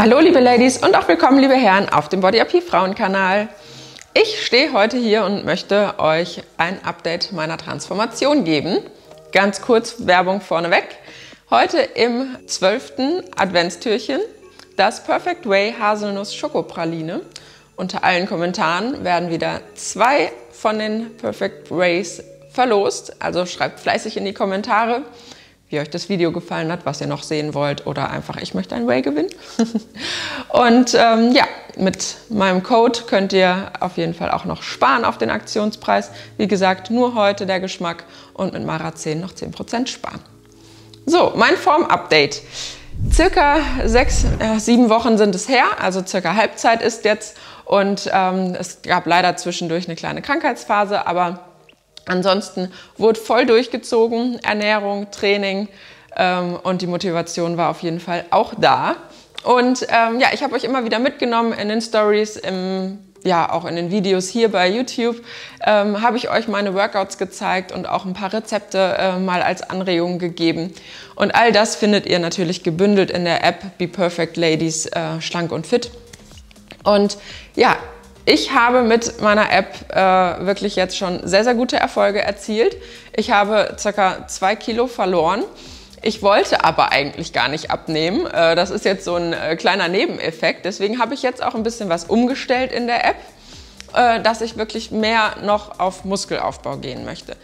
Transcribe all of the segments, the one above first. Hallo liebe Ladies und auch willkommen liebe Herren auf dem Body IP Frauenkanal. Ich stehe heute hier und möchte euch ein Update meiner Transformation geben. Ganz kurz Werbung vorneweg. Heute im 12. Adventstürchen das Perfect Way Haselnuss Schokopraline. Unter allen Kommentaren werden wieder 2 von den Perfect Ways verlost. Also schreibt fleißig in die Kommentare, wie euch das Video gefallen hat, was ihr noch sehen wollt oder einfach, ich möchte ein Way gewinnen. Und ja, mit meinem Code könnt ihr auf jeden Fall auch noch sparen auf den Aktionspreis. Wie gesagt, nur heute der Geschmack und mit Mara 10 noch 10% sparen. So, mein Form-Update. Circa 6, 7 Wochen sind es her, also circa Halbzeit ist jetzt. Und es gab leider zwischendurch eine kleine Krankheitsphase, aber ansonsten wurde voll durchgezogen, Ernährung, Training und die Motivation war auf jeden Fall auch da. Und ja, ich habe euch immer wieder mitgenommen in den Stories, ja, auch in den Videos hier bei YouTube, habe ich euch meine Workouts gezeigt und auch ein paar Rezepte mal als Anregungen gegeben. Und all das findet ihr natürlich gebündelt in der App BePerfectLadies schlank und fit. Und ja, ich habe mit meiner App wirklich jetzt schon sehr, sehr gute Erfolge erzielt. Ich habe ca. 2 Kilo verloren. Ich wollte aber eigentlich gar nicht abnehmen. Das ist jetzt so ein kleiner Nebeneffekt. Deswegen habe ich jetzt auch ein bisschen was umgestellt in der App, dass ich wirklich mehr noch auf Muskelaufbau gehen möchte.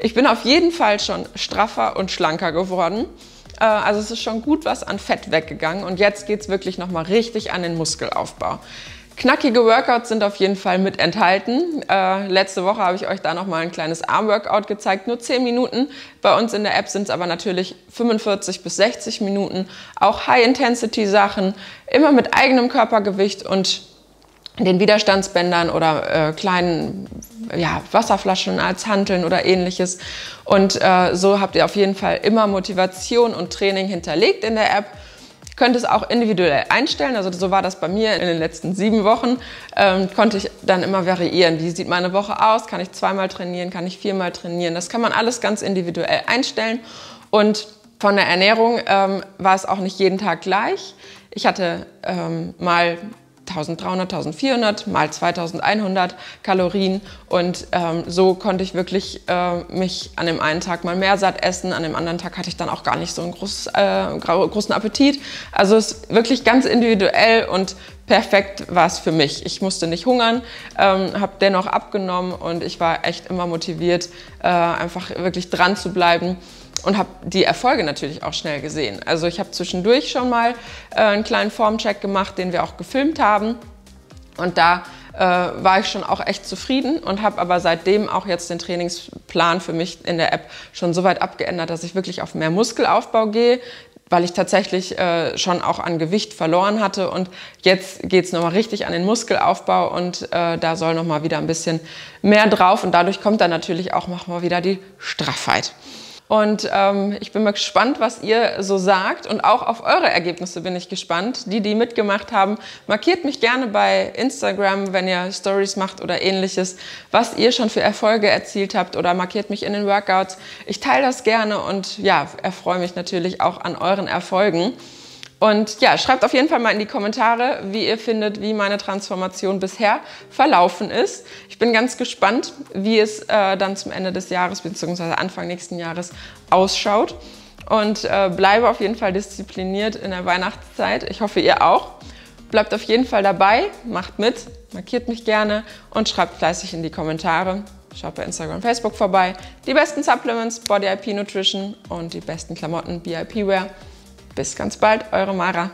Ich bin auf jeden Fall schon straffer und schlanker geworden. Also es ist schon gut was an Fett weggegangen. Und jetzt geht es wirklich nochmal richtig an den Muskelaufbau. Knackige Workouts sind auf jeden Fall mit enthalten. Letzte Woche habe ich euch da nochmal ein kleines Arm-Workout gezeigt, nur 10 Minuten. Bei uns in der App sind es aber natürlich 45 bis 60 Minuten. Auch High-Intensity-Sachen, immer mit eigenem Körpergewicht und den Widerstandsbändern oder kleinen Wasserflaschen als Hanteln oder ähnliches. Und so habt ihr auf jeden Fall immer Motivation und Training hinterlegt in der App. Könnt es auch individuell einstellen, also so war das bei mir in den letzten 7 Wochen, konnte ich dann immer variieren, wie sieht meine Woche aus, kann ich 2-mal trainieren, kann ich 4-mal trainieren, das kann man alles ganz individuell einstellen. Und von der Ernährung war es auch nicht jeden Tag gleich. Ich hatte mal 1300, 1400, mal 2100 Kalorien und so konnte ich wirklich mich an dem einen Tag mal mehr satt essen, an dem anderen Tag hatte ich dann auch gar nicht so einen großen Appetit. Also es ist wirklich ganz individuell und perfekt war es für mich. Ich musste nicht hungern, habe dennoch abgenommen und ich war echt immer motiviert, einfach wirklich dran zu bleiben. Und habe die Erfolge natürlich auch schnell gesehen. Also ich habe zwischendurch schon mal einen kleinen Formcheck gemacht, den wir auch gefilmt haben. Und da war ich schon auch echt zufrieden und habe aber seitdem auch jetzt den Trainingsplan für mich in der App schon so weit abgeändert, dass ich wirklich auf mehr Muskelaufbau gehe, weil ich tatsächlich schon auch an Gewicht verloren hatte. Und jetzt geht es nochmal richtig an den Muskelaufbau und da soll nochmal wieder ein bisschen mehr drauf. Und dadurch kommt dann natürlich auch nochmal wieder die Straffheit. Und ich bin mal gespannt, was ihr so sagt und auch auf eure Ergebnisse bin ich gespannt. Die mitgemacht haben, markiert mich gerne bei Instagram, wenn ihr Stories macht oder ähnliches, was ihr schon für Erfolge erzielt habt oder markiert mich in den Workouts. Ich teile das gerne und ja, erfreue mich natürlich auch an euren Erfolgen. Und ja, schreibt auf jeden Fall mal in die Kommentare, wie ihr findet, wie meine Transformation bisher verlaufen ist. Ich bin ganz gespannt, wie es dann zum Ende des Jahres bzw. Anfang nächsten Jahres ausschaut. Und bleibe auf jeden Fall diszipliniert in der Weihnachtszeit. Ich hoffe, ihr auch. Bleibt auf jeden Fall dabei, macht mit, markiert mich gerne und schreibt fleißig in die Kommentare. Schaut bei Instagram und Facebook vorbei. Die besten Supplements, Body IP Nutrition und die besten Klamotten, BIP Wear. Bis ganz bald, eure Mara.